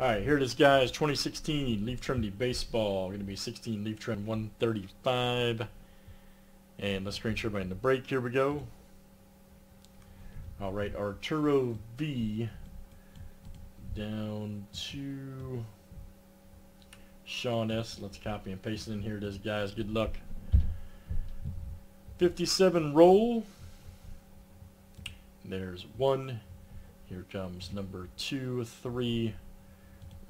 Alright, here it is, guys. 2016 Leaf Trinity Baseball. Going to be 16 Leaf Trend 135. And let's screen share everybody in the break. Here we go. Alright, Arturo V down to Sean S. Let's copy and paste it in. Here it is, guys. Good luck. 57 roll. There's one. Here comes number 2, 3.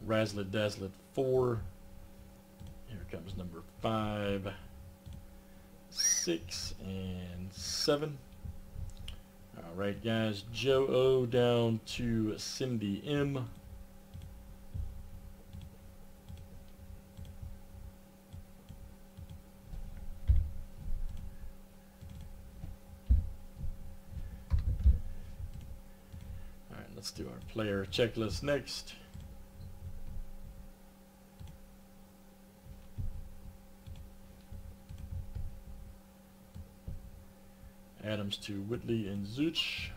Razzle Dazzle 4. Here comes number 5, 6, and 7. All right, guys. Joe O down to Cindy M. All right, let's do our player checklist next. Adams to Whitley and Zuch.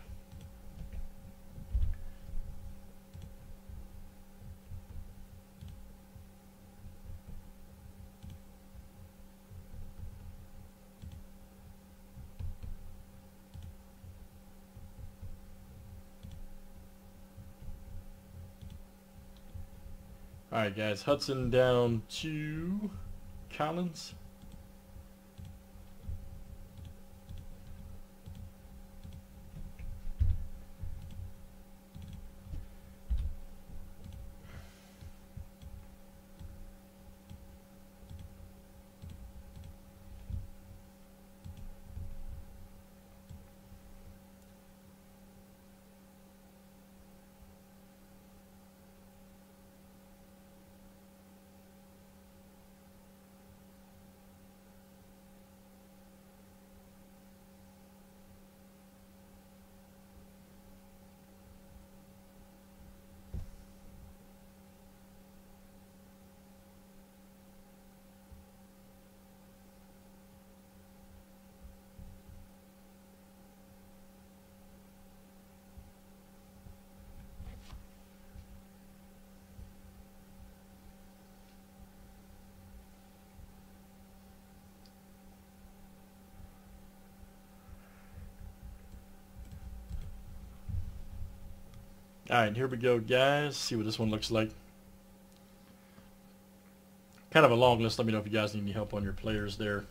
All right, guys. Hudson down to Collins. Alright, here we go, guys. See what this one looks like. Kind of a long list. Let me know if you guys need any help on your players there.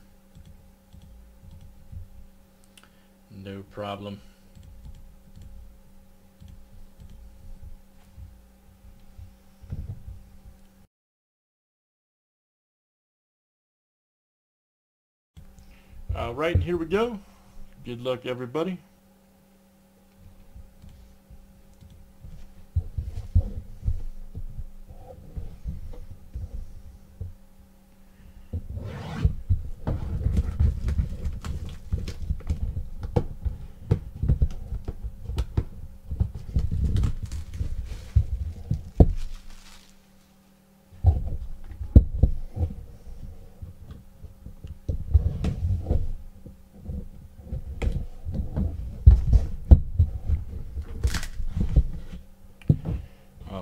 No problem. Alright, here we go. Good luck, everybody.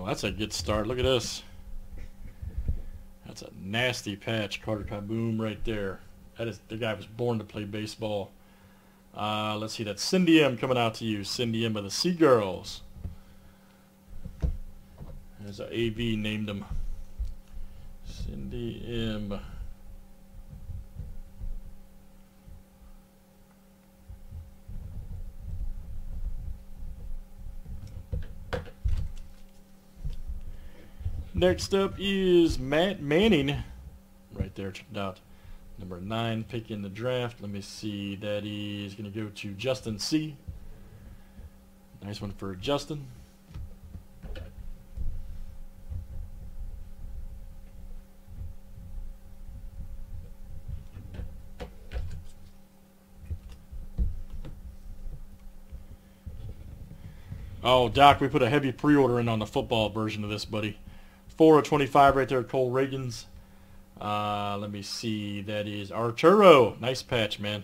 That's a good start. Look at this. That's a nasty patch. Carter Kaboom right there. That is, the guy was born to play baseball. Let's see that. Cindy M coming out to you. Cindy M of the Seagirls. There's an AV named him. Cindy M. Next up is Matt Manning, right there, checked out. Number 9 pick in the draft. Let me see. That is going to go to Justin C. Nice one for Justin. Oh, Doc, we put a heavy pre-order in on the football version of this, buddy. 4/25 right there, Cole Reagans. Let me see. That is Arturo. Nice patch, man.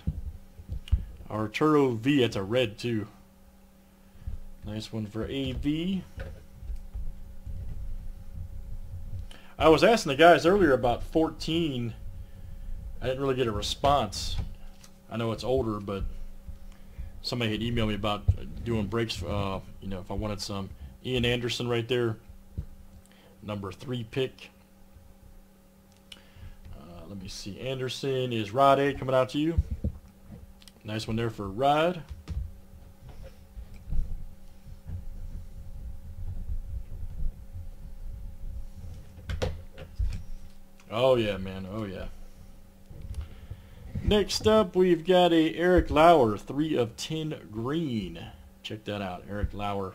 Arturo V. That's a red, too. Nice one for AV. I was asking the guys earlier about 14. I didn't really get a response. I know it's older, but somebody had emailed me about doing breaks, you know, if I wanted some. Ian Anderson right there, number 3 pick. Let me see. Anderson is Rod A coming out to you. Nice one there for Rod. Oh, yeah, man. Oh, yeah. Next up, we've got a Eric Lauer, 3 of 10 green. Check that out, Eric Lauer.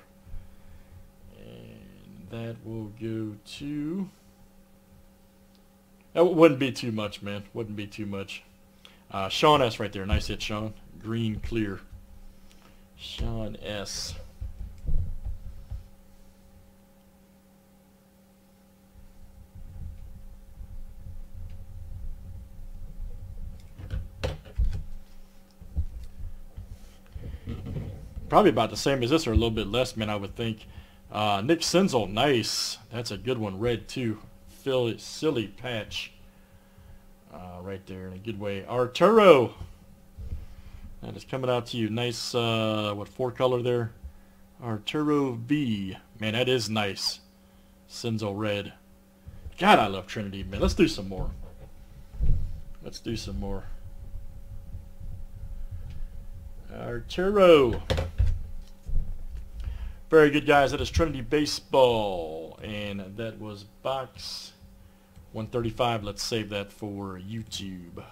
And that will go to... That wouldn't be too much, man. Wouldn't be too much. Sean S. right there. Nice hit, Sean. Green, clear. Sean S. Probably about the same as this, or a little bit less, man, I would think. Nick Senzel, nice. That's a good one. Red, too. Silly patch right there in a good way. Arturo, that is coming out to you. Nice, what, 4 color there? Arturo V. Man, that is nice. Senzel red. God, I love Trinity, man. Let's do some more. Let's do some more. Arturo. Very good, guys. That is Trinity Baseball, and that was box 135. Let's save that for YouTube.